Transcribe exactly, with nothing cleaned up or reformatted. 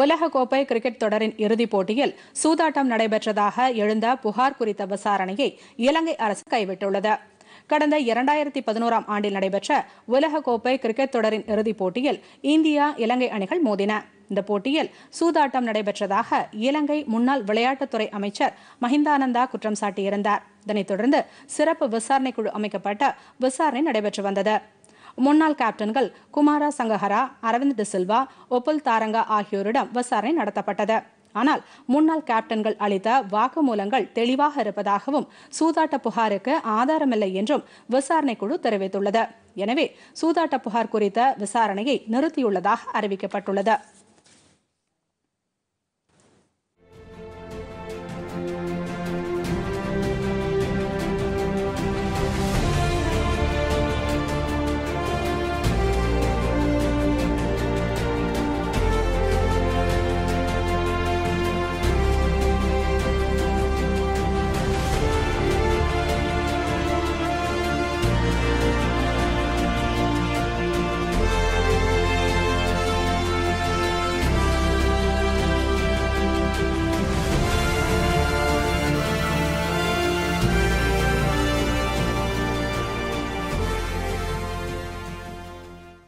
உலக கோப்பை கிரிக்கெட் தொடரின் இறுதிப் போட்டியில் சூதாட்டம் நடைபெற்றதாக எழுந்த புகார் குறித்த விசாரணையை இலங்கை அரசு கைவிட்டுள்ளது. கடந்த இரண்டாயிரத்தி பதினோராம் ஆண்டில் நடைபெற்ற உலக கோப்பை கிரிக்கெட் தொடரின் இறுதிப் போட்டியில் இந்தியா இலங்கை அணிகள் மோதின. இந்த போட்டியில் சூதாட்டம் நடைபெற்றதாக இலங்கை முன்னாள் விளையாட்டுத்துறை அமைச்சர் மஹிந்தானந்தா குற்றம் சாட்டியிருந்தார். இதனைத் தொடர்ந்து சிறப்பு விசாரணை குழு அமைக்கப்பட்டு விசாரணை நடைபெற்று வந்தது. முன்னாள் கேப்டன்கள் குமாரா சங்கஹரா, அரவிந்த் டிசில்வா, ஒப்புல் தாரங்கா ஆகியோரிடம் விசாரணை நடத்தப்பட்டது. ஆனால் முன்னாள் கேப்டன்கள் அளித்த வாக்குமூலங்கள் தெளிவாக இருப்பதாகவும் சூதாட்ட புகாருக்கு ஆதாரமில்லை என்றும் விசாரணை குழு தெரிவித்துள்ளது. எனவே சூதாட்ட புகார் குறித்த விசாரணையை நிறுத்தியுள்ளதாக அறிவிக்கப்பட்டுள்ளது.